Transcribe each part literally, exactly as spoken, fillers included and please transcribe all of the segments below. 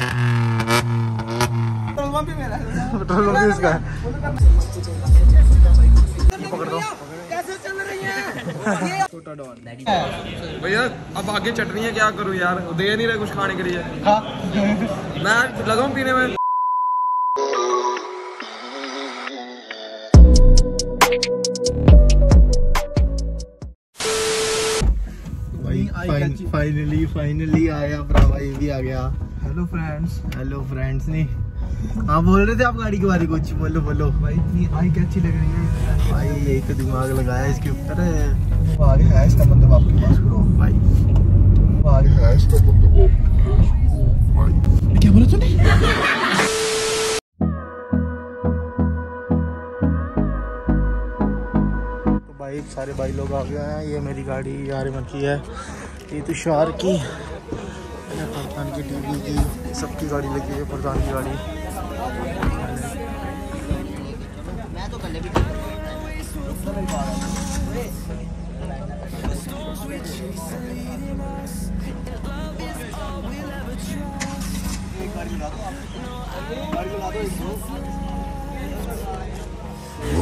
Petrol pump इसका भैया। अब आगे चटनी है, क्या करूँ यार, दे नहीं रहे कुछ खाने के लिए। मैं लगा हूँ पीने में। फाइनली फाइनली आया भरावा, ये भी आ गया। हेलो फ्रेंड्स, हेलो फ्रेंड्स नहीं आप बोल रहे थे आप गाड़ी के बारे में कुछ। बोलो बोलो भाई, इतनी आई क्या अच्छी लग रही है भाई। यही तो दिमाग लगाया इसके ऊपर है इसका मतलब। आपके पास भाई क्या बोला तूने? तो भाई सारे भाई लोग आ गए हैं। ये मेरी गाड़ी यार मन की है, ये तुषार की, प्रधान की, टीवी की, सबकी गाड़ी लगी है। प्रधान की गाड़ी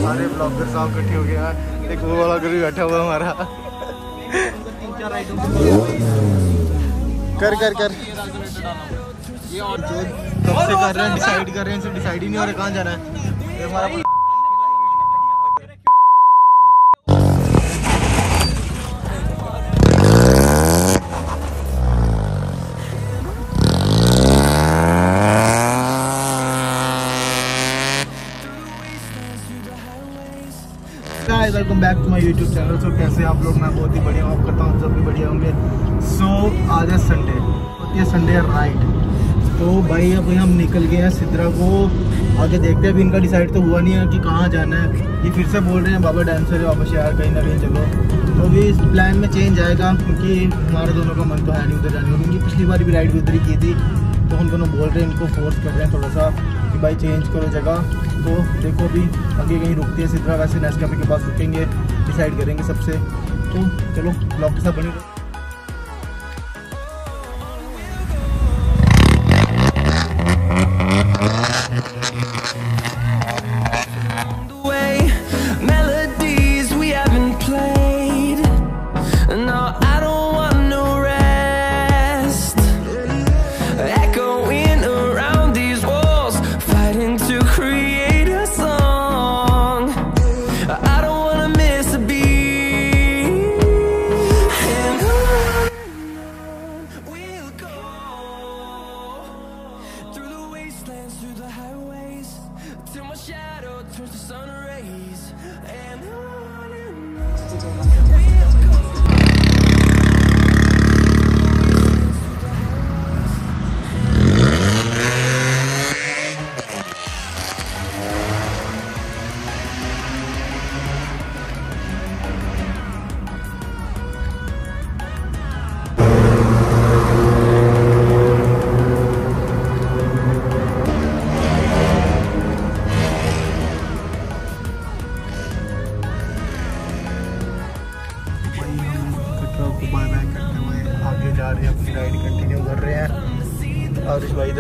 सारे ब्लॉगर साहब इकट्ठे हो गया। एक वो वाला भी बैठा हुआ हमारा कर कर कर ये और जो कब से कर रहे हैं, डिसाइड कर रहे हैं, सिर्फ डिसाइड ही नहीं हो रहा कहाँ जाना है। ये हमारा welcome back to my YouTube channel. So कैसे आप लोग? मैं बहुत ही बढ़िया हूँ, करता हूँ सब भी बढ़िया होंगे। सो so, आज है संडे, होती है संडे राइट। तो भाई अब हम निकल गए हैं सिद्रा को, आगे देखते हैं। अभी इनका डिसाइड तो हुआ नहीं है कि कहाँ जाना है। ये फिर से बोल रहे हैं बाबा डांसर वापस यार कहीं ना कहीं चलो। तो अभी इस प्लान में चेंज आएगा क्योंकि हमारे दोनों का मन तो है नहीं उधर जाने का, क्योंकि पिछली बार भी राइड भी उधर ही की थी। तो हम दोनों बोल रहे हैं, इनको फोर्स कर रहे हैं थोड़ा सा कि भाई चेंज करो जगह। तो देखो अभी आगे कहीं रुकते हैं, सिद्रा वैसे नेक्स्ट कैफे के पास रुकेंगे, डिसाइड करेंगे सबसे। तो चलो ब्लॉग के साथ बने रहो।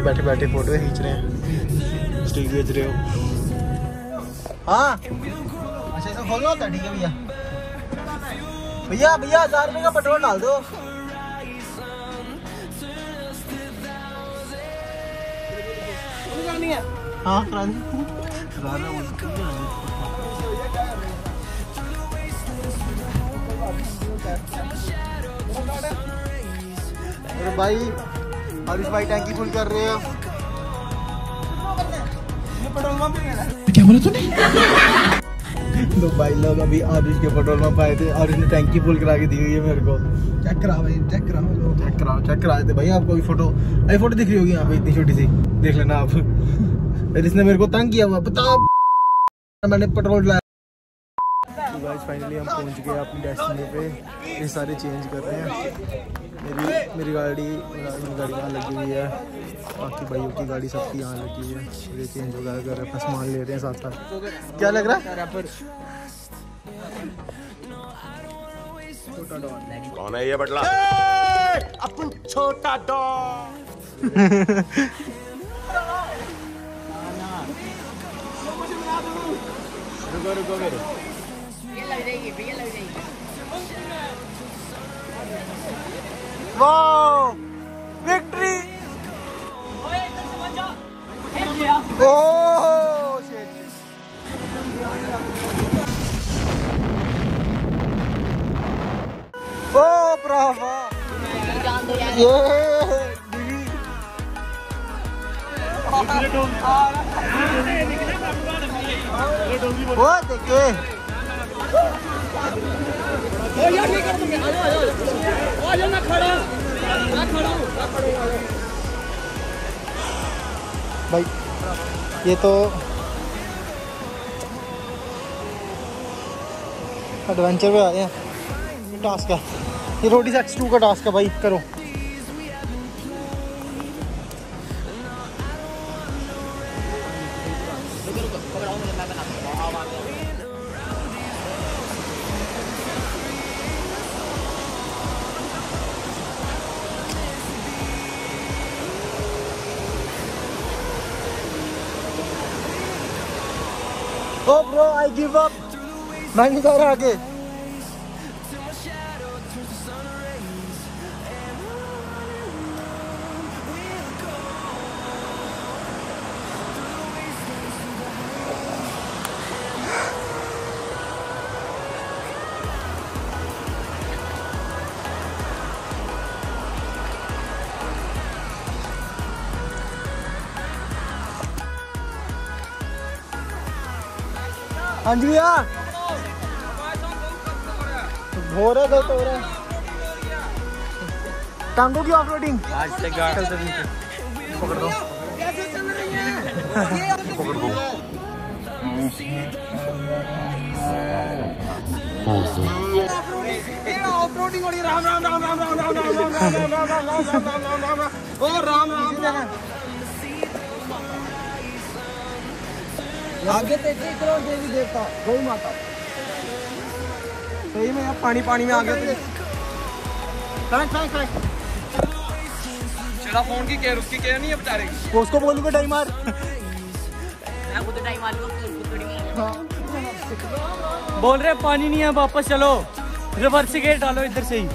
बैठे बैठे फोटो खींच रहे हैं, स्टिक भेज रहे हो। हाँ अच्छा इसको खोलना होता है, ठीक है भैया। भैया भैया हजार रुपये का पेट्रोल डाल दो। हाँ अरे भाई और इस भाई टैंकी फुल कर रहे हैं। क्या बोला तूने? तो भाई लोग अभी आरिश के पेट्रोल पंप आए थे। आरिश ने टैंकी फुल करा के दी हुई है मेरे को। चेक कराओ भाई, चेक कराओ, चेक कराओ, चेक कराए थे भाई। आपको भी फोटो अभी फोटो दिख रही होगी यहाँ पे, इतनी छोटी सी देख लेना आप। फिर इसने मेरे को तंग किया हुआ, बताओ मैंने पेट्रोल डाला। गाइस फाइनली हम पहुंच गए अपनी डेस्टिनी पे। ये सारे चेंज कर रहे हैं। मेरी मेरी गाड़ी मेरी गाड़ी यहाँ लगी हुई है, बाकी भाइयों की गाड़ी सबकी यहाँ लगी है। ये चेंज वगैरह कर रहे हैं, सामान ले रहे हैं साथ साथ। क्या लग रहा है? कौन है ये बटला? अपन छोटा डॉन। रुको रुको करो, ये लग जाएगी भैया, लग जाएगी। Wow victory. ओए इधर से बचा। Oh shit. Oh bravo. वो देखे यार, नहीं कर तुम आ जाओ आ जाओ ना खड़ा ना खड़ा ना खड़ा भाई। ये तो एडवेंचर पे आ गए हैं। टास्क है ये, रोडी एक्स टू का टास्क है भाई, करो। Oh bro, I give up. मैं नहीं जा रहा आगे। हाँ जी भैया, हो रहा है तो हो रहा है। टांगों की ऑफरोडिंग आज से गाड़ी पकड़ दो, कैसे चल रही है पकड़ दो। ऑफरोडिंग हो रही है। राम राम राम राम राम राम राम राम राम राम राम राम। ओ राम राम राम आगे तेजी करो। देवी देवता गौ माता सही में यार, पानी पानी में आ गया। चला फोन की केयर, उसकी केयर नहीं है बेचारे की। उसको बोलूंगा डाई मार, मैं खुद डाई मार लूंगा। बोल रहे पानी नहीं है, वापस चलो, रिवर्स गेट डालो इधर से ही।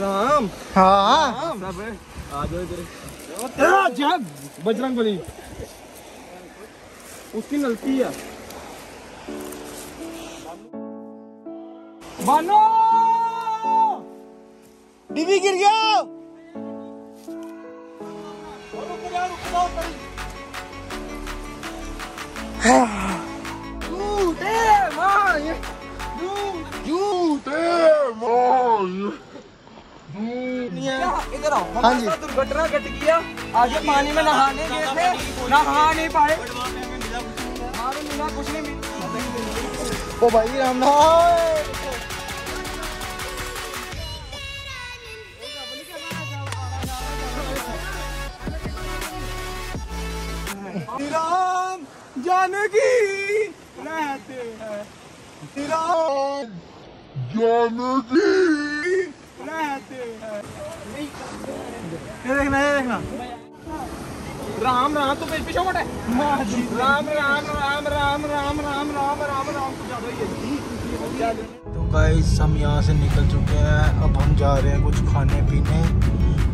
राम हाँ बजरंग बली उसकी नलकी है। बानो डीवी गिर गया। हाँ जी दुर्घटना घट गया। आगे पानी में नहाने गए थे, नहा नहीं पाए। कुछ नहीं मिला। ओ भाई राम नाम राम जानकी रहते हैं, राम जानकी रहते हैं। ये देखना ये देखना राम राम तो पेश पेशा है। राम राम राम राम राम राम राम राम राम तो ज्यादा ही है। तो गाइस हम यहाँ से निकल चुके हैं, अब हम जा रहे हैं कुछ खाने पीने।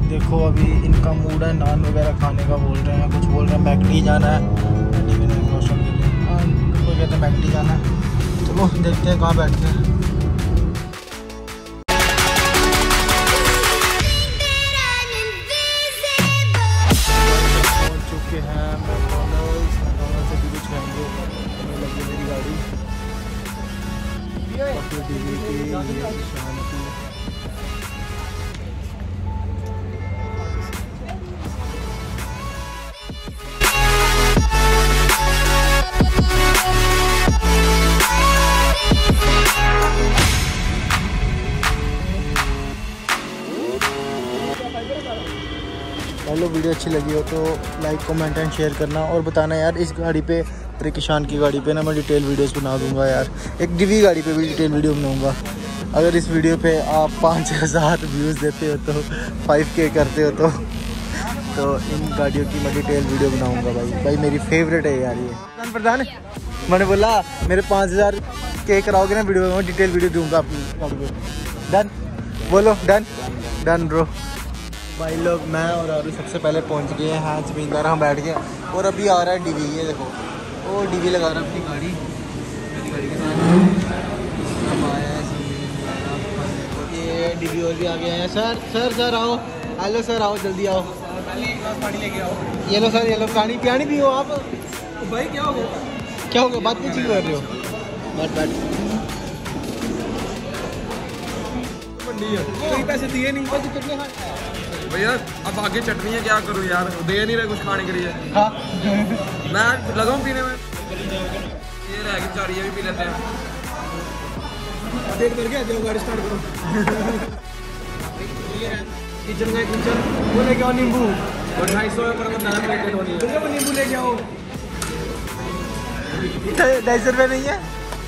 देखो अभी इनका मूड है नान वगैरह खाने का, बोल रहे हैं कुछ, बोल रहे हैं मैकडी जाना है। कोई कहते हैं मैकडी जाना है, चलो देखते हैं कहाँ बैठते हैं। हेलो, वीडियो अच्छी लगी हो तो लाइक कमेंट एंड शेयर करना, और बताना यार इस गाड़ी पे अरे किशान की गाड़ी पे ना मैं डिटेल वीडियोस बना दूंगा यार, एक डीवी गाड़ी पे भी डिटेल वीडियो बनाऊंगा। अगर इस वीडियो पे आप पाँच हज़ार व्यूज़ देते हो तो फाइव के करते हो तो तो इन गाड़ियों की मैं डिटेल वीडियो बनाऊंगा भाई। भाई मेरी फेवरेट है यार ये। प्रधान मैंने बोला मेरे पाँच हज़ार के कराओगे ना वीडियो में डिटेल वीडियो दूंगा अपनी। डन बोलो, डन डन ब्रो। भाई लोग मैं और अभी सबसे पहले पहुंच गए हैं, हाँ जमींदार हम बैठ गए और अभी आ रहा है डीवी। ये देखो वो डीवी लगा रहा है अपनी गाड़ी, मेरी गाड़ी के साथ हम आए हैं। ये डीवी और भी आ गया है। सर सर सर आओ, हेलो सर आओ जल्दी आओ, पानी लेके आओ। ये लो सर ये लो पानी। पानी पियो आप भाई। क्या हो गया क्या हो गया, बात कुछ कर रहे हो? बैठ बैठ, पैसे दिए नहीं भैया, अब आगे चटनी है क्या करूँ यार, दे नहीं रहे कुछ खाने के लिए। हाँ? मैं लगाऊं पीने में, ये रह गई चारियाँ भी पी लेते हैं। देख करके जाओ गाड़ी स्टार्ट करो। किचन का किचन वो लेके आओ नींबू, और ढाई सौ नींबू लेके आओ। ढाई सौ रुपये नहीं है,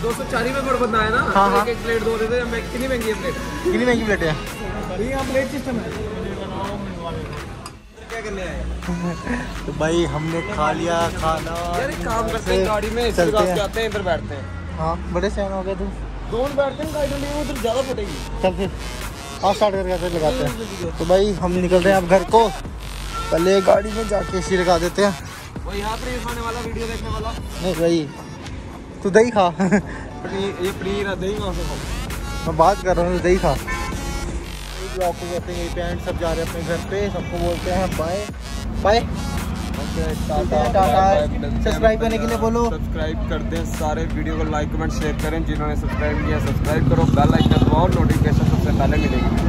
दो सौ चालीस में बड़ा बदना है ना। हाँ हाँ एक प्लेट दो देते हैं। कितनी महंगी है प्लेट, कितनी महंगी प्लेट है यहाँ, प्लेट सिस्टम है। क्या करने आए? तो भाई हमने खा लिया खाना, यार एक काम करते हैं गाड़ी में इस तरह से आते हैं, इधर बैठते हैं। हाँ बड़े सहन हो गए तुम दोनों, बैठते हैं गाड़ी में उधर ज़्यादा पड़ेगी। चल फिर आप स्टार्ट करके लगाते हैं। तो भाई हम निकल रहे हैं अब घर को, पहले गाड़ी में जाके एसी लगा देते हैं। वही यहाँ पनीर खाने वाला वीडियो देखने वाला नहीं भाई, तू दही खा। ये पनीर दही खा, मैं बात कर रहा हूँ दही खा। आपको कहते हैं ये पैंट सब जा रहे हैं अपने घर पे, सबको बोलते हैं बाय बाय टाटा। सब्सक्राइब करने के लिए बोलो, सब्सक्राइब कर दें सारे वीडियो को, लाइक कमेंट शेयर करें। जिन्होंने सब्सक्राइब किया सब्सक्राइब करो, बेल आइकन दबाओ, नोटिफिकेशन सबसे पहले मिलेगी।